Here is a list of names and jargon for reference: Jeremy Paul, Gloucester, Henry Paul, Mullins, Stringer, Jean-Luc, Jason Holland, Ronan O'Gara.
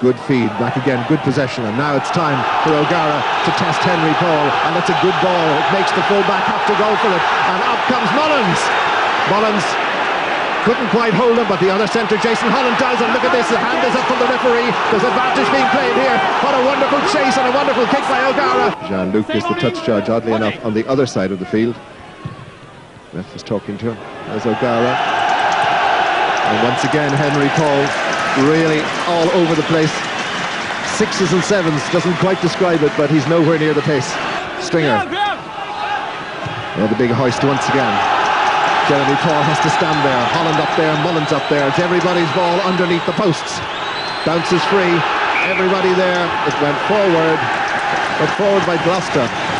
Good feed, back again, good possession, and now it's time for O'Gara to test Henry Paul, and that's a good ball. It makes the full-back have to go for it, and up comes Mullins. Mullins couldn't quite hold him, but the other centre, Jason Holland, does, and look at this, the hand is up from the referee. There's advantage being played here. What a wonderful chase and a wonderful kick by O'Gara. Jean-Luc is the touch charge, oddly enough, on the other side of the field. Ref is talking to him. There's O'Gara, and once again Henry Paul, really all over the place. Sixes and sevens, doesn't quite describe it, but he's nowhere near the pace. Stringer, oh, the big hoist once again. Jeremy Paul has to stand there, Holland up there, Mullins up there. It's everybody's ball underneath the posts. Bounces free, everybody there. It went forward, but forward by Gloucester.